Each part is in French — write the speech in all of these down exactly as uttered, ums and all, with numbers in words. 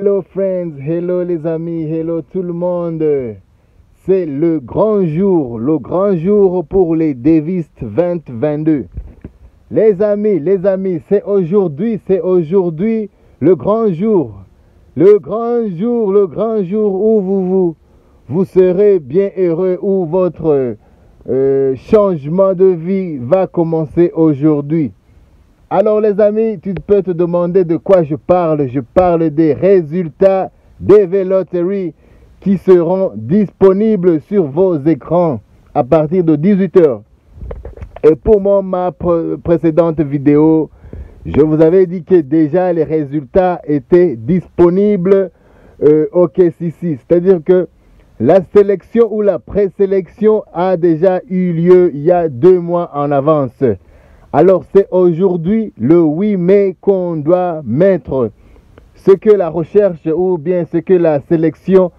Hello friends, hello les amis, hello tout le monde. C'est le grand jour, le grand jour pour les dévistes vingt vingt-deux. Les amis, les amis, c'est aujourd'hui, c'est aujourd'hui le grand jour. Le grand jour, le grand jour où vous, vous, vous serez bien heureux, où votre euh, changement de vie va commencer aujourd'hui. Alors les amis, tu peux te demander de quoi je parle. Je parle des résultats D V Lottery qui seront disponibles sur vos écrans à partir de dix-huit heures. Et pour mon, ma pr- précédente vidéo, je vous avais dit que déjà les résultats étaient disponibles euh, au K C C. C'est-à-dire que la sélection ou la présélection a déjà eu lieu il y a deux mois en avance. Alors c'est aujourd'hui le huit mai qu'on doit mettre ce que la recherche ou bien ce que la sélection,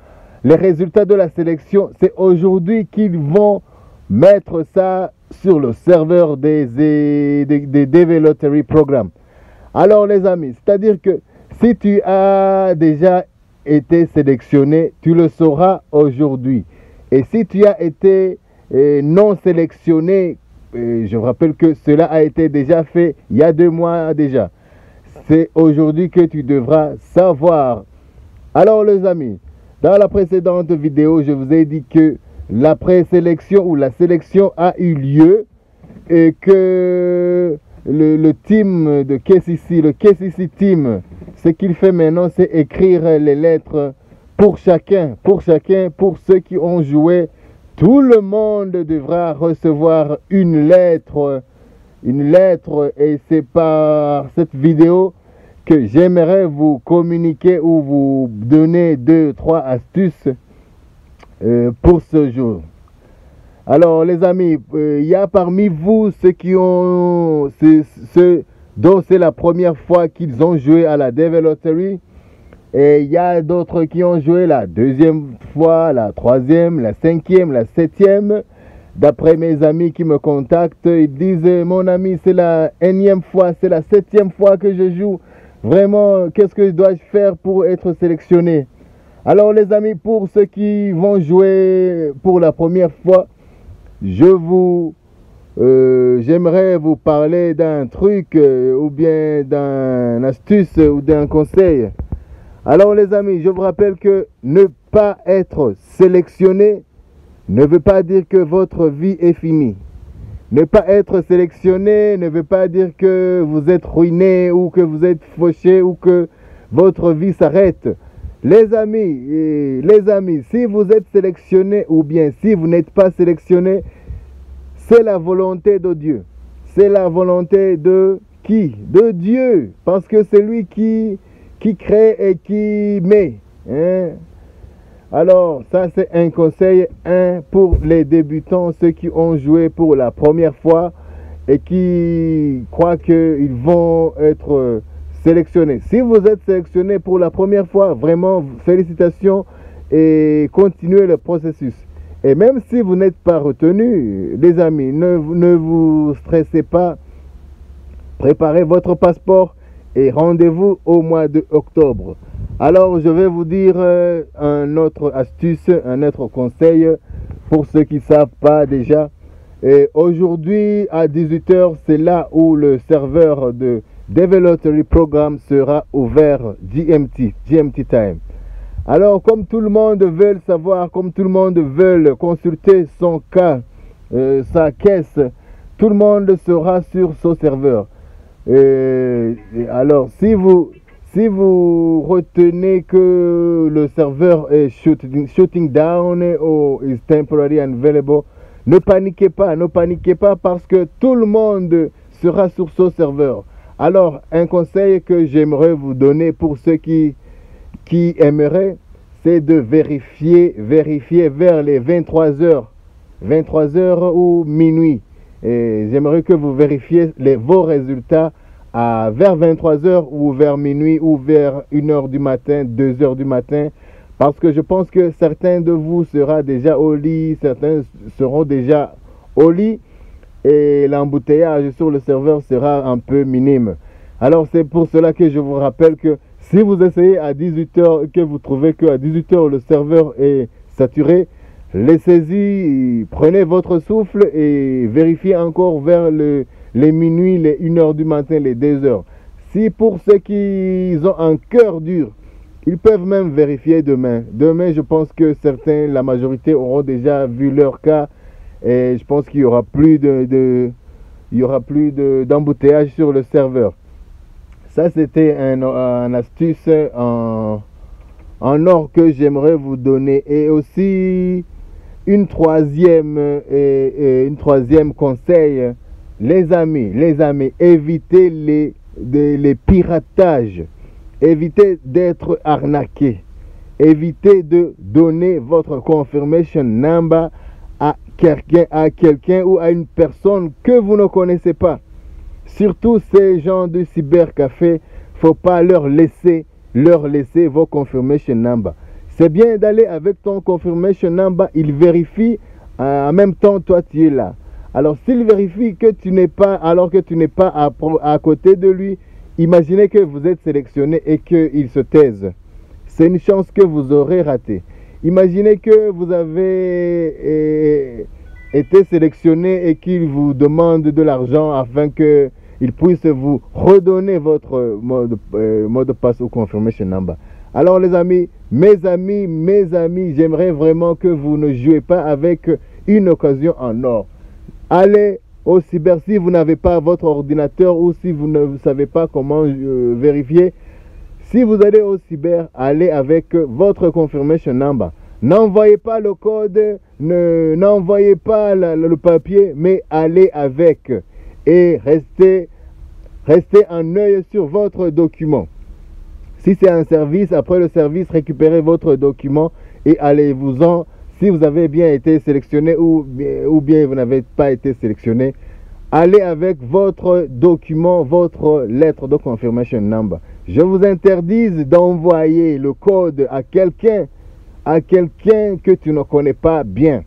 les résultats de la sélection, c'est aujourd'hui qu'ils vont mettre ça sur le serveur des, des, des D V Lottery Programme. Alors les amis, c'est-à-dire que si tu as déjà été sélectionné, tu le sauras aujourd'hui. Et si tu as été eh, non sélectionné, et je vous rappelle que cela a été déjà fait il y a deux mois déjà. C'est aujourd'hui que tu devras savoir. Alors les amis, dans la précédente vidéo, je vous ai dit que la présélection ou la sélection a eu lieu et que le, le team de K C C, le K C C team, ce qu'il fait maintenant, c'est écrire les lettres pour chacun, pour chacun, pour ceux qui ont joué. Tout le monde devra recevoir une lettre, une lettre, et c'est par cette vidéo que j'aimerais vous communiquer ou vous donner deux, trois astuces euh, pour ce jour. Alors les amis, il euh, y a parmi vous ceux qui ont, ceux, ceux dont c'est la première fois qu'ils ont joué à la D V Lottery. Et il y a d'autres qui ont joué la deuxième fois, la troisième, la cinquième, la septième. D'après mes amis qui me contactent, ils disent « Mon ami, c'est la énième fois, c'est la septième fois que je joue. Vraiment, qu'est-ce que dois-je faire pour être sélectionné ?» Alors les amis, pour ceux qui vont jouer pour la première fois, je vous, euh, j'aimerais vous parler d'un truc euh, ou bien d'une astuce ou d'un conseil. Alors les amis, je vous rappelle que ne pas être sélectionné ne veut pas dire que votre vie est finie. Ne pas être sélectionné ne veut pas dire que vous êtes ruiné ou que vous êtes fauché ou que votre vie s'arrête. Les amis, les amis, si vous êtes sélectionné ou bien si vous n'êtes pas sélectionné, c'est la volonté de Dieu. C'est la volonté de qui? De Dieu, parce que c'est lui qui... qui crée et qui met. Hein? Alors, ça c'est un conseil un pour les débutants, ceux qui ont joué pour la première fois et qui croient qu'ils vont être sélectionnés. Si vous êtes sélectionné pour la première fois, vraiment, félicitations et continuez le processus. Et même si vous n'êtes pas retenu, les amis, ne, ne vous stressez pas. Préparez votre passeport et rendez-vous au mois de octobre. Alors je vais vous dire euh, un autre astuce, un autre conseil pour ceux qui ne savent pas déjà. Et aujourd'hui à dix-huit heures, c'est là où le serveur de D V Lottery Programme sera ouvert, G M T, G M T time. Alors comme tout le monde veut savoir, comme tout le monde veut consulter son cas, euh, sa caisse, tout le monde sera sur ce serveur. Euh, alors si vous, si vous retenez que le serveur est shooting, shooting down ou is temporarily unavailable, ne paniquez pas, ne paniquez pas parce que tout le monde sera sur ce serveur. Alors un conseil que j'aimerais vous donner pour ceux qui, qui aimeraient, c'est de vérifier, vérifier vers les vingt-trois heures, vingt-trois heures ou minuit. Et j'aimerais que vous vérifiez les, vos résultats à, vers vingt-trois heures ou vers minuit ou vers une heure du matin, deux heures du matin. Parce que je pense que certains de vous seront déjà au lit, certains seront déjà au lit et l'embouteillage sur le serveur sera un peu minime. Alors c'est pour cela que je vous rappelle que Si vous essayez à dix-huit heures et que vous trouvez qu'à dix-huit heures le serveur est saturé, laissez-y, prenez votre souffle et vérifiez encore vers le, les minuit, les une heure du matin, les deux heures. Si pour ceux qui ont un cœur dur, ils peuvent même vérifier demain. Demain, je pense que certains, la majorité, auront déjà vu leur cas et je pense qu'il y aura plus de, de, il y aura plus de, d'embouteillage sur le serveur. Ça, c'était un, un astuce en, en or que j'aimerais vous donner. Et aussi, une troisième, et, et une troisième conseil, les amis, les amis, évitez les, de, les piratages. Évitez d'être arnaqué. Évitez de donner votre confirmation number à quelqu'un, à quelqu'un ou à une personne que vous ne connaissez pas. Surtout ces gens de cybercafé, faut pas leur laisser, leur laisser vos confirmation number. C'est bien d'aller avec ton confirmation number, ils vérifient euh, en même temps toi tu es là. Alors s'ils vérifient que tu n'es pas, alors que tu n'es pas à, à côté de lui, imaginez que vous êtes sélectionné et qu'il se taise. C'est une chance que vous aurez ratée. Imaginez que vous avez eh, été sélectionné et qu'il vous demande de l'argent afin qu'il puisse vous redonner votre mot de euh, mot de passe ou confirmation number. Alors les amis, mes amis, mes amis, j'aimerais vraiment que vous ne jouez pas avec une occasion en or. Allez au cyber, si vous n'avez pas votre ordinateur ou si vous ne savez pas comment euh, vérifier, si vous allez au cyber, allez avec votre confirmation number. N'envoyez pas le code, n'envoyez pas la, le papier, mais allez avec et restez, restez un œil sur votre document. Si c'est un service, après le service, récupérez votre document et allez-vous-en. Si vous avez bien été sélectionné ou, ou bien vous n'avez pas été sélectionné, allez avec votre document, votre lettre de confirmation number. Je vous interdis d'envoyer le code à quelqu'un, à quelqu'un que tu ne connais pas bien.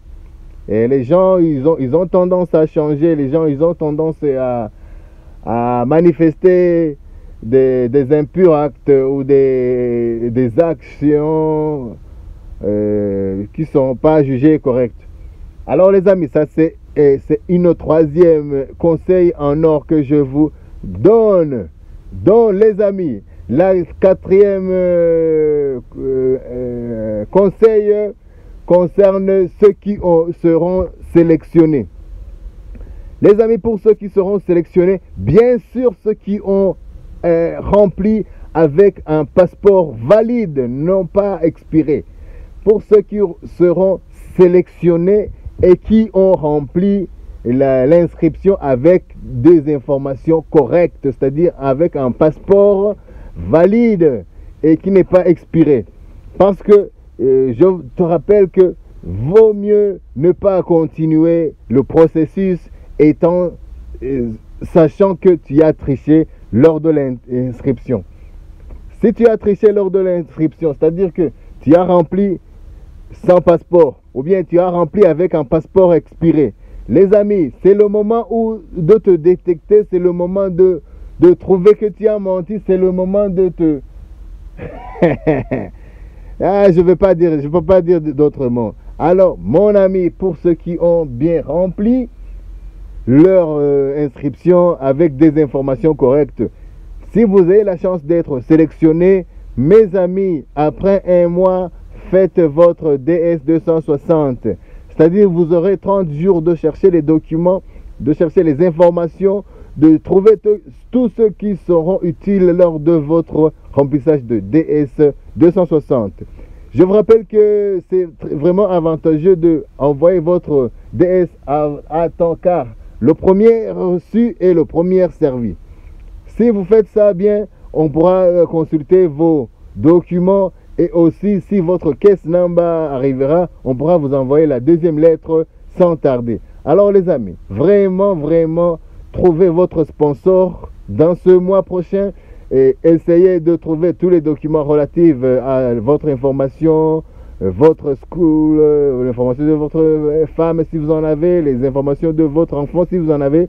Et les gens, ils ont, ils ont tendance à changer, les gens, ils ont tendance à, à manifester des, des impurs actes ou des, des actions Euh, qui ne sont pas jugés corrects. Alors les amis, ça c'est une troisième conseil en or que je vous donne. Donc les amis, la quatrième euh, euh, conseil concerne ceux qui ont, seront sélectionnés. Les amis, pour ceux qui seront sélectionnés, bien sûr ceux qui ont euh, rempli avec un passeport valide, non pas expiré. Pour ceux qui seront sélectionnés et qui ont rempli l'inscription avec des informations correctes, c'est-à-dire avec un passeport valide et qui n'est pas expiré. Parce que euh, je te rappelle que vaut mieux ne pas continuer le processus étant, euh, sachant que tu as triché lors de l'inscription. Si tu as triché lors de l'inscription, c'est-à-dire que tu as rempli sans passeport, ou bien tu as rempli avec un passeport expiré. Les amis, c'est le moment où de te détecter, c'est le moment de, de trouver que tu as menti, c'est le moment de te... ah, je ne vais pas dire, je peux pas dire d'autres mots. Alors, mon ami, pour ceux qui ont bien rempli leur euh, inscription avec des informations correctes, si vous avez la chance d'être sélectionné, mes amis, après un mois, faites votre D S deux cent soixante, c'est-à-dire vous aurez trente jours de chercher les documents, de chercher les informations, de trouver tous ceux qui seront utiles lors de votre remplissage de D S deux cent soixante. Je vous rappelle que c'est vraiment avantageux d'envoyer votre D S à, à temps, car le premier reçu est le premier servi. Si vous faites ça bien, on pourra consulter vos documents. Et aussi, si votre case number arrivera, on pourra vous envoyer la deuxième lettre sans tarder. Alors les amis, vraiment, vraiment, trouvez votre sponsor dans ce mois prochain et essayez de trouver tous les documents relatifs à votre information, votre school, l'information de votre femme si vous en avez, les informations de votre enfant si vous en avez.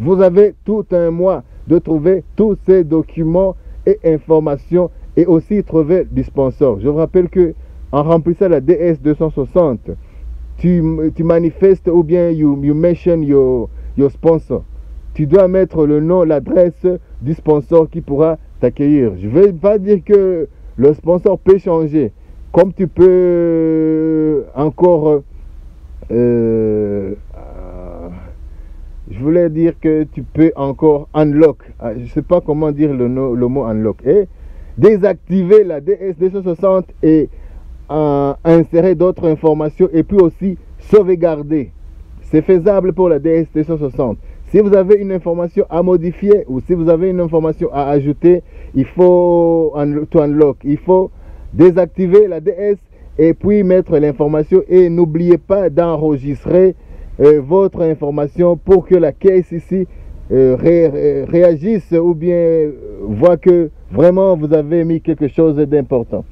Vous avez tout un mois de trouver tous ces documents et informations et aussi trouver du sponsor. Je vous rappelle que en remplissant la D S deux cent soixante, tu, tu manifestes ou bien you, you mention your, your sponsor. Tu dois mettre le nom, l'adresse du sponsor qui pourra t'accueillir. Je ne vais pas dire que le sponsor peut changer. Comme tu peux encore... Euh, je voulais dire que tu peux encore unlock. Je ne sais pas comment dire le, le mot unlock. Et désactiver la D S deux cent soixante et euh, insérer d'autres informations. Et puis aussi sauvegarder. C'est faisable pour la D S deux cent soixante. Si vous avez une information à modifier ou si vous avez une information à ajouter, il faut un, to unlock, il faut désactiver la D S et puis mettre l'information. Et n'oubliez pas d'enregistrer euh, votre information pour que la K C C euh, ré, ré, réagisse ou bien voit que vraiment vous avez mis quelque chose d'important.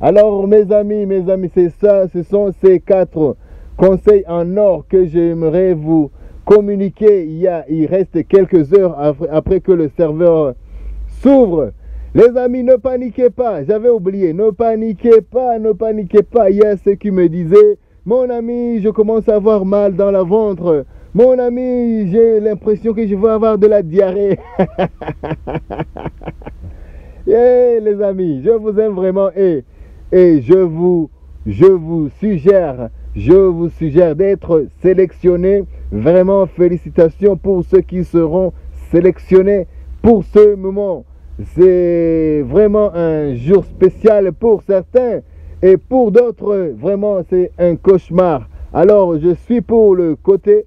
Alors mes amis, mes amis, c'est ça, ce sont ces quatre conseils en or que j'aimerais vous communiquer. Il, y a, il reste quelques heures après, après que le serveur s'ouvre. Les amis, ne paniquez pas. J'avais oublié. Ne paniquez pas, ne paniquez pas. Il y a ceux qui me disaient, mon ami, je commence à avoir mal dans la ventre. Mon ami, j'ai l'impression que je vais avoir de la diarrhée. Yeah, les amis, je vous aime vraiment et, et je, vous, je vous suggère, je vous suggère d'être sélectionné. Vraiment, félicitations pour ceux qui seront sélectionnés pour ce moment. C'est vraiment un jour spécial pour certains et pour d'autres, vraiment, c'est un cauchemar. Alors, je suis pour le côté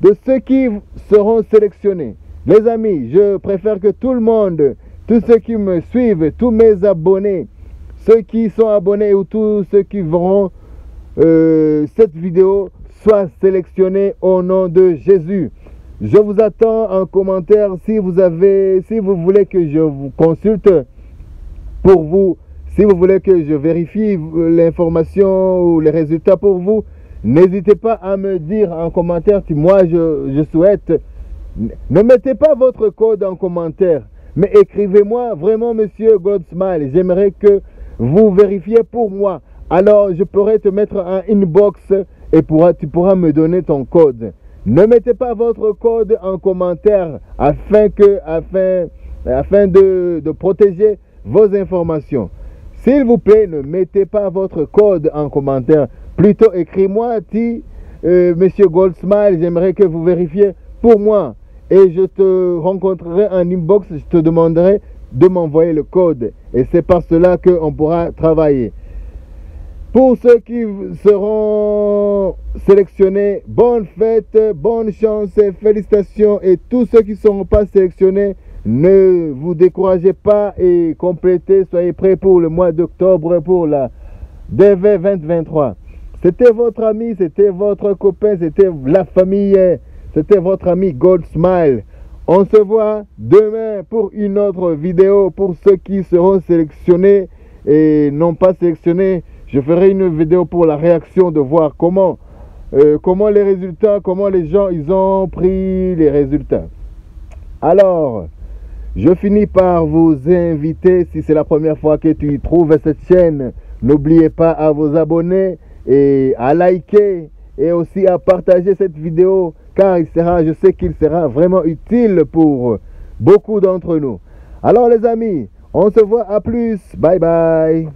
de ceux qui seront sélectionnés. Les amis, je préfère que tout le monde, tous ceux qui me suivent, tous mes abonnés, ceux qui sont abonnés ou tous ceux qui verront euh, cette vidéo, soit sélectionné au nom de Jésus. Je vous attends en commentaire si vous avez, si vous voulez que je vous consulte pour vous, si vous voulez que je vérifie l'information ou les résultats pour vous, n'hésitez pas à me dire en commentaire si moi je, je souhaite. Ne mettez pas votre code en commentaire, mais écrivez-moi vraiment Monsieur GoldSmile, j'aimerais que vous vérifiez pour moi. Alors je pourrais te mettre un inbox et pourras, tu pourras me donner ton code. Ne mettez pas votre code en commentaire afin, que, afin, afin de, de protéger vos informations. S'il vous plaît, ne mettez pas votre code en commentaire. Plutôt, écris-moi, ti, euh, Monsieur GoldSmile, j'aimerais que vous vérifiez pour moi. Et je te rencontrerai en inbox, je te demanderai de m'envoyer le code. Et c'est par cela qu'on pourra travailler. Pour ceux qui seront sélectionnés, bonne fête, bonne chance, et félicitations. Et tous ceux qui ne seront pas sélectionnés, ne vous découragez pas et complétez. Soyez prêts pour le mois d'octobre, pour la D V vingt vingt-trois. C'était votre ami, c'était votre copain, c'était la famille, c'était votre ami GoldSmile. On se voit demain pour une autre vidéo pour ceux qui seront sélectionnés et non pas sélectionnés. Je ferai une vidéo pour la réaction de voir comment, euh, comment les résultats, comment les gens, ils ont pris les résultats. Alors, je finis par vous inviter, si c'est la première fois que tu y trouves cette chaîne, n'oubliez pas à vous abonner et à liker et aussi à partager cette vidéo car il sera, je sais qu'il sera vraiment utile pour beaucoup d'entre nous. Alors les amis, on se voit à plus. Bye bye.